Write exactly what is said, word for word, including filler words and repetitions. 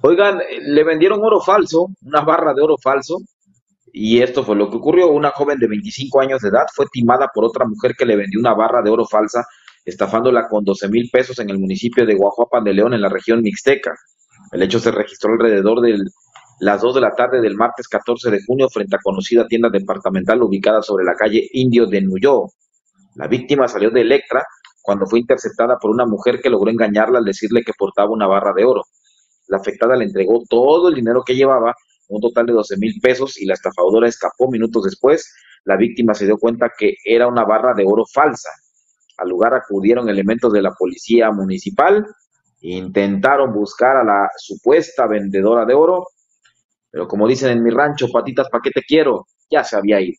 Oigan, le vendieron oro falso, una barra de oro falso, y esto fue lo que ocurrió. Una joven de veinticinco años de edad fue timada por otra mujer que le vendió una barra de oro falsa, estafándola con doce mil pesos en el municipio de Huajuapan de León, en la región mixteca. El hecho se registró alrededor de las dos de la tarde del martes catorce de junio frente a conocida tienda departamental ubicada sobre la calle Indio de Nuyó. La víctima salió de Electra cuando fue interceptada por una mujer que logró engañarla al decirle que portaba una barra de oro. La afectada le entregó todo el dinero que llevaba, un total de doce mil pesos, y la estafadora escapó minutos después. La víctima se dio cuenta que era una barra de oro falsa. Al lugar acudieron elementos de la policía municipal, intentaron buscar a la supuesta vendedora de oro, pero como dicen en mi rancho, patitas, ¿pa' qué te quiero? Ya se había ido.